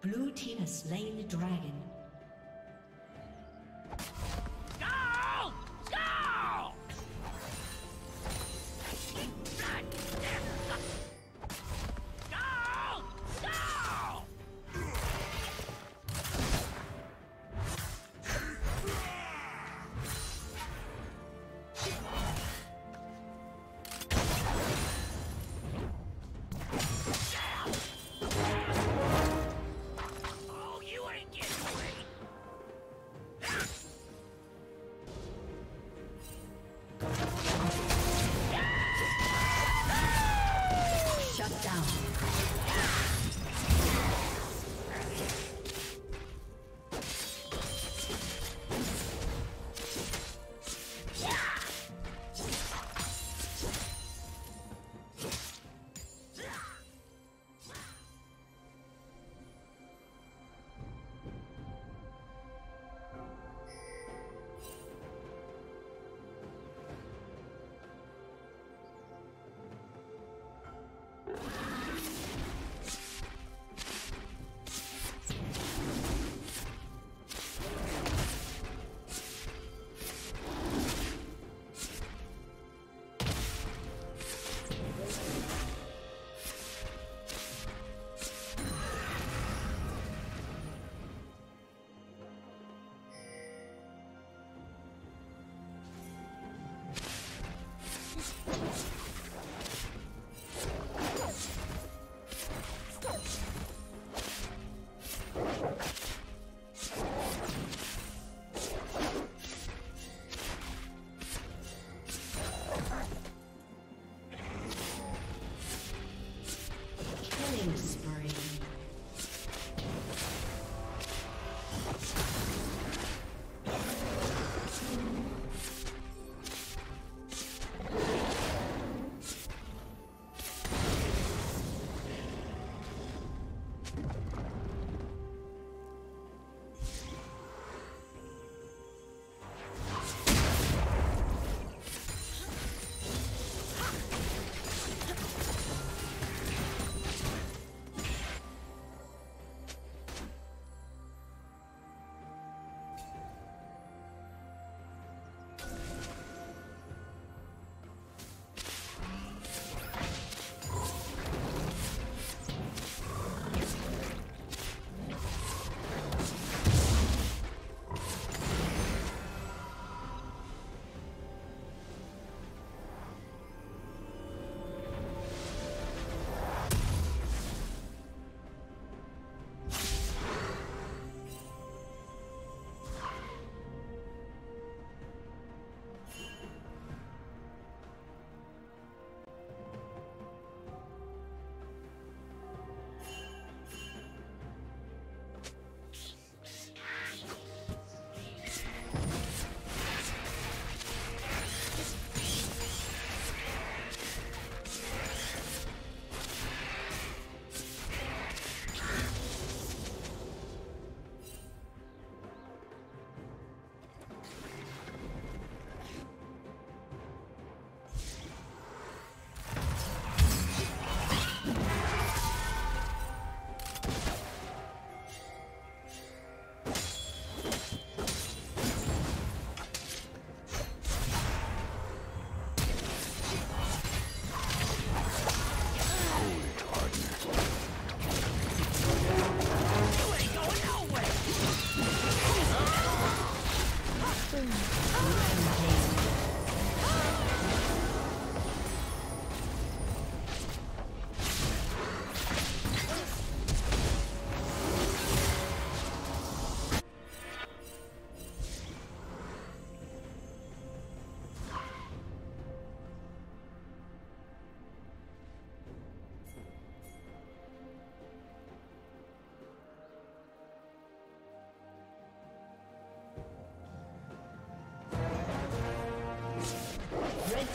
Blue team has slain the dragon. Get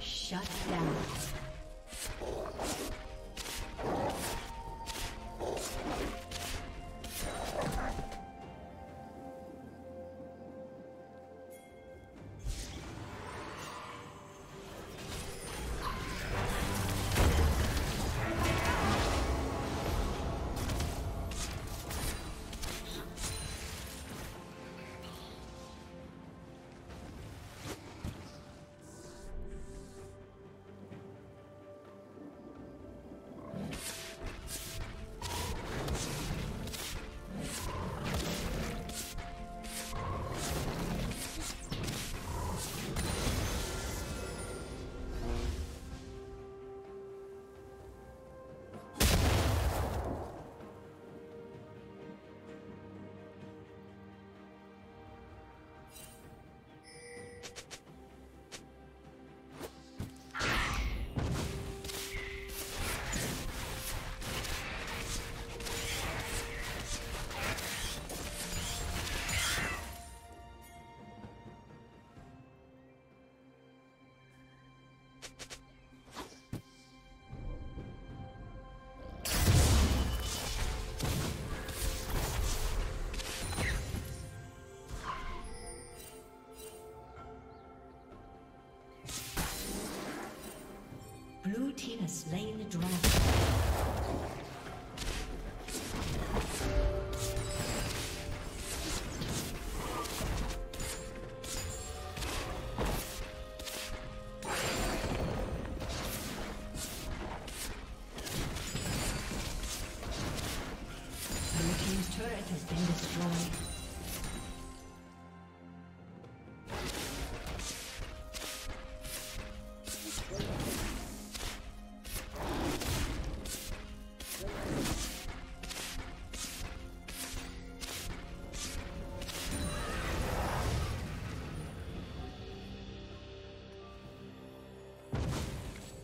Shut down. Blue team has slain the dragon.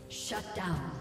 Shut down.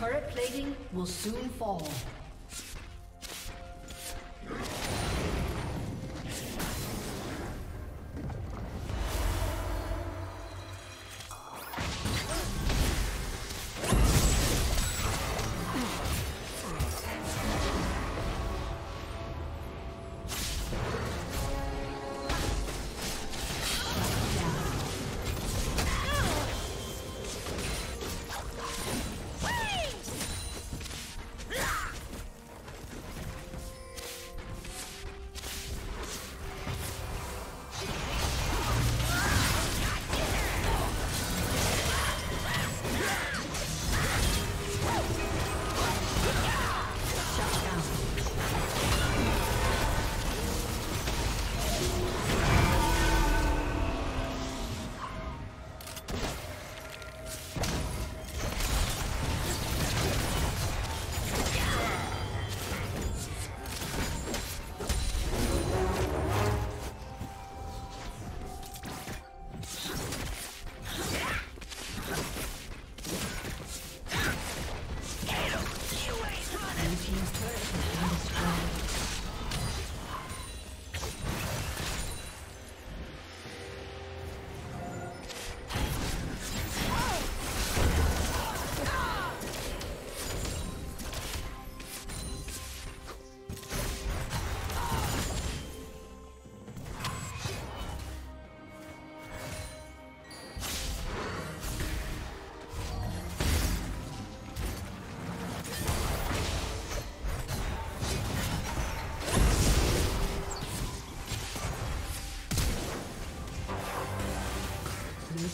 Turret plating will soon fall.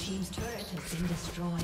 Team's turret has been destroyed.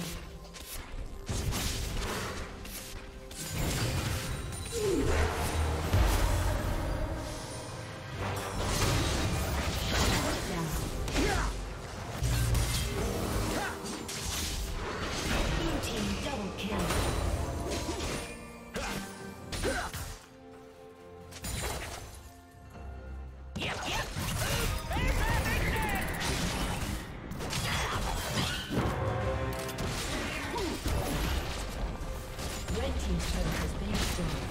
Red team's turret has been destroyed.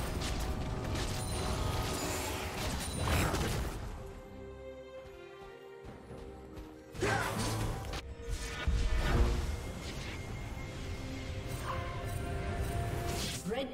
Red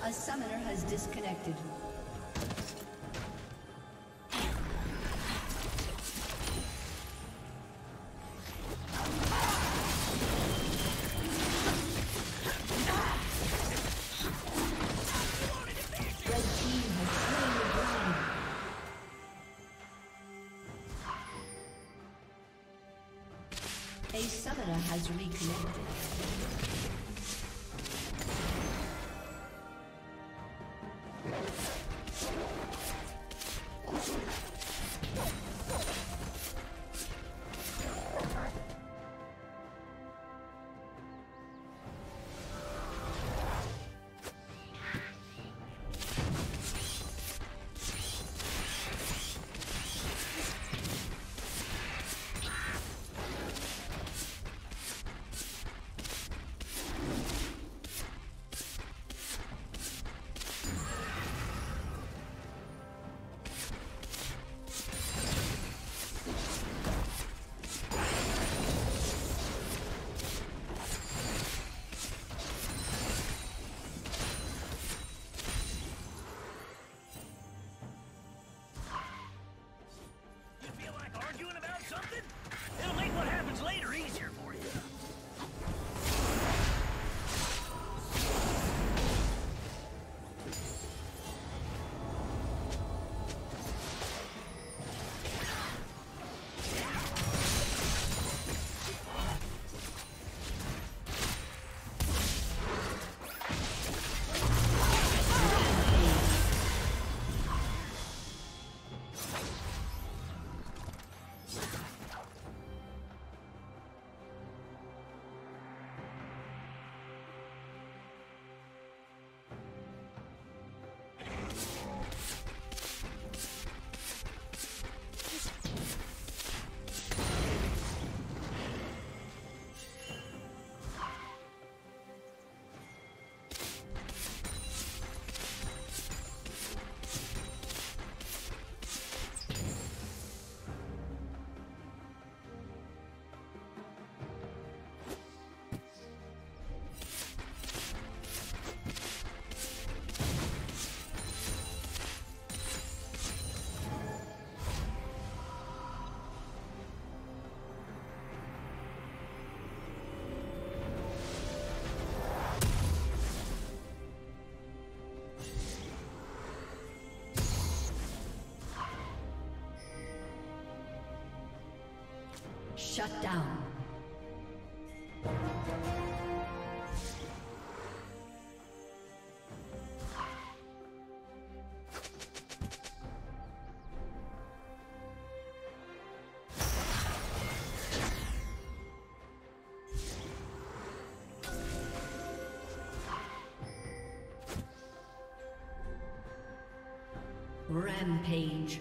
The summoner has disconnected. A summoner has reconnected. Shut down. Rampage.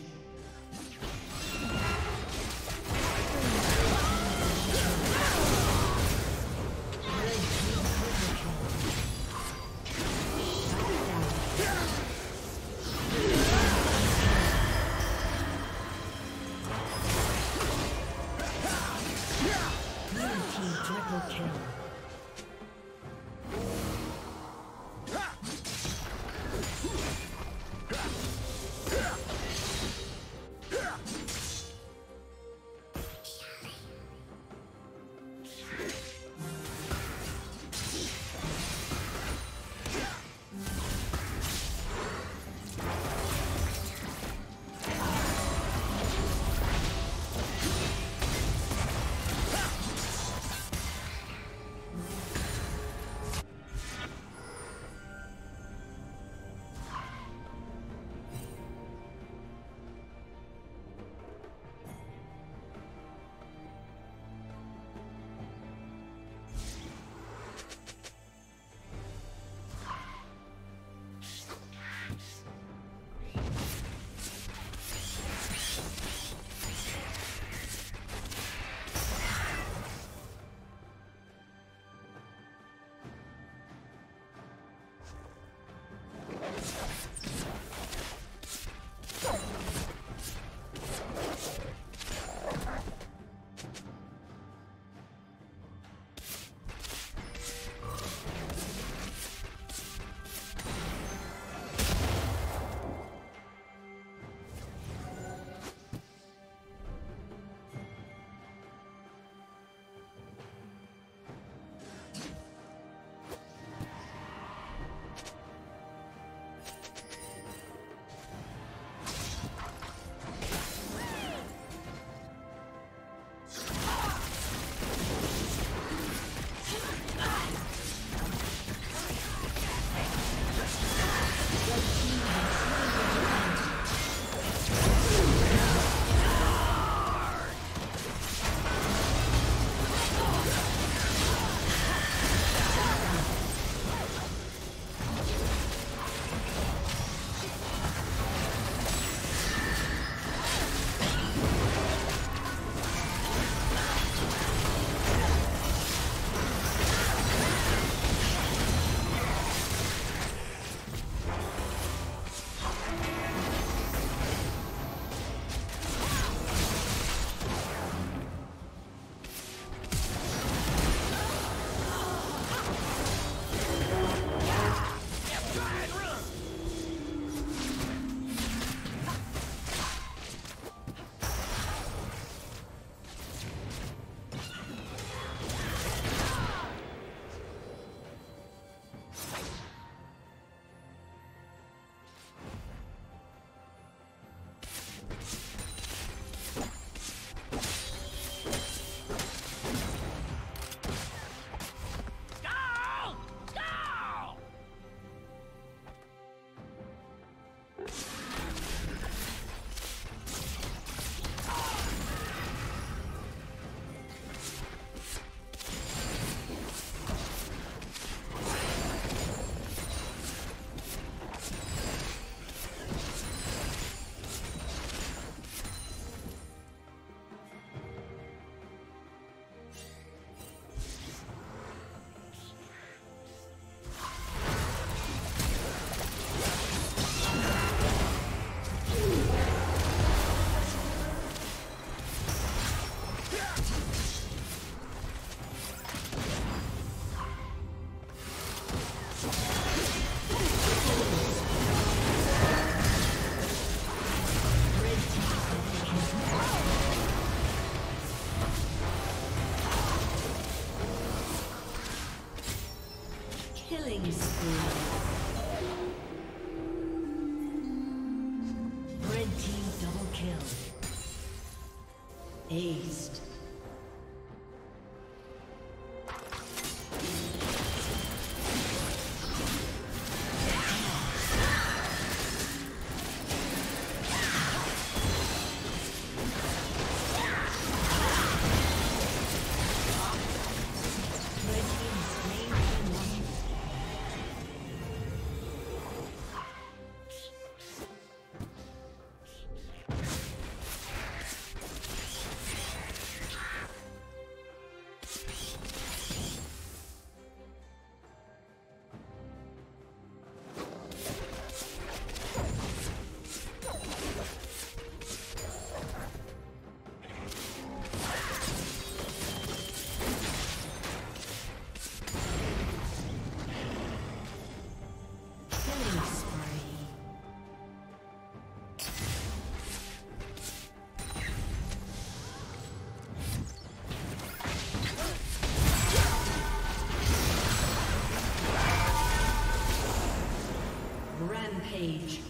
Rampage.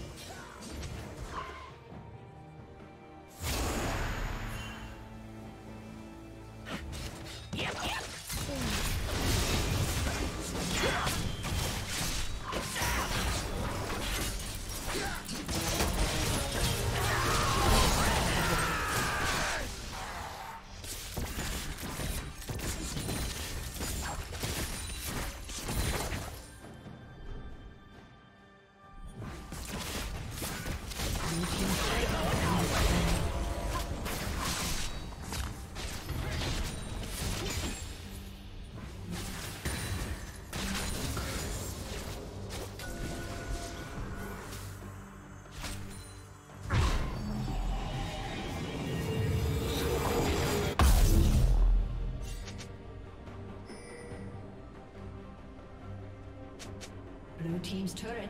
Blue team's turret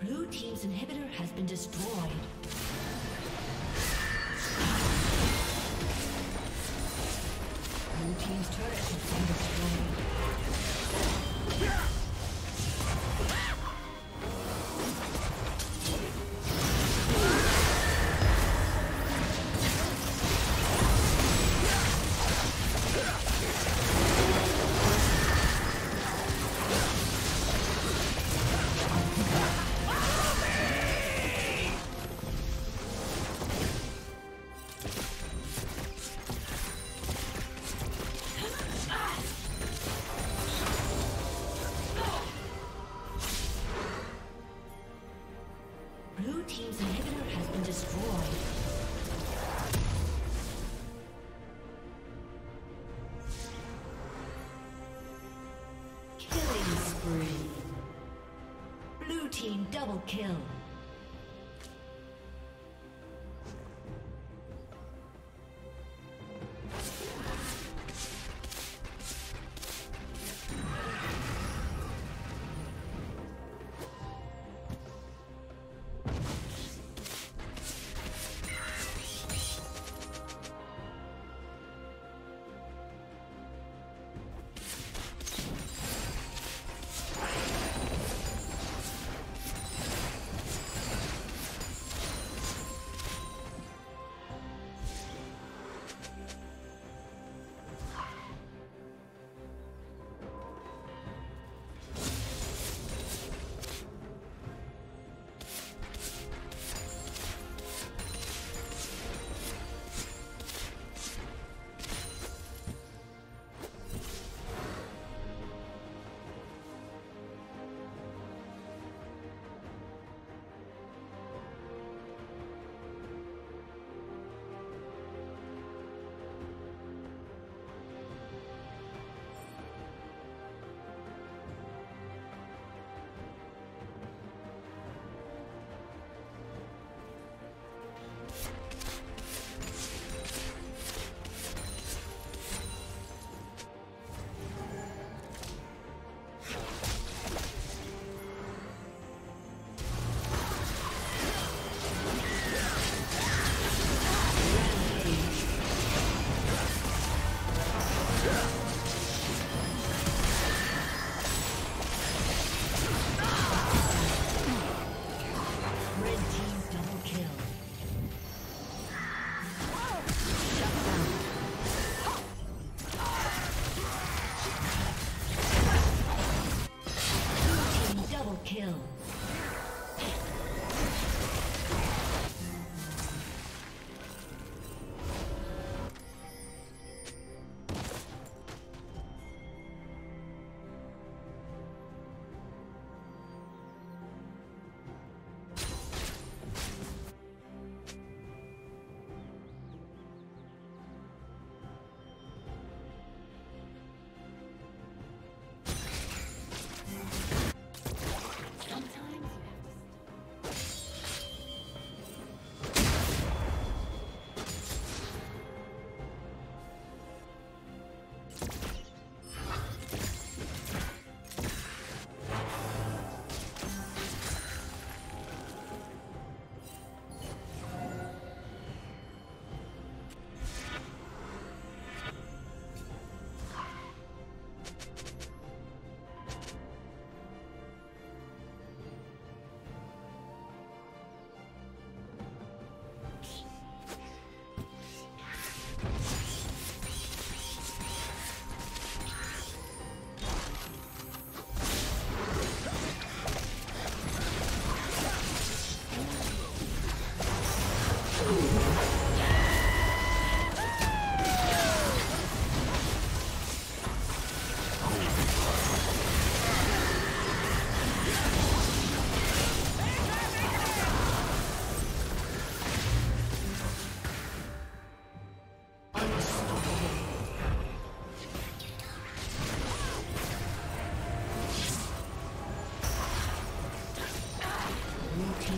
Blue team's inhibitor has been destroyed. Team's turret has been destroyed. Ah!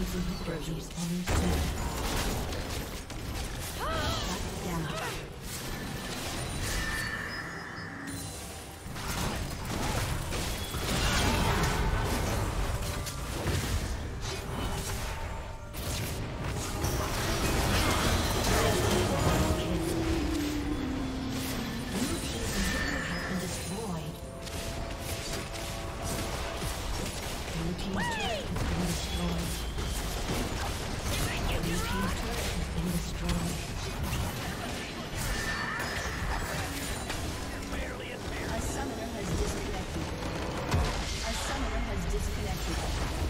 A summoner has disconnected.